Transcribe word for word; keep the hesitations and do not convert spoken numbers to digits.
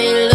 me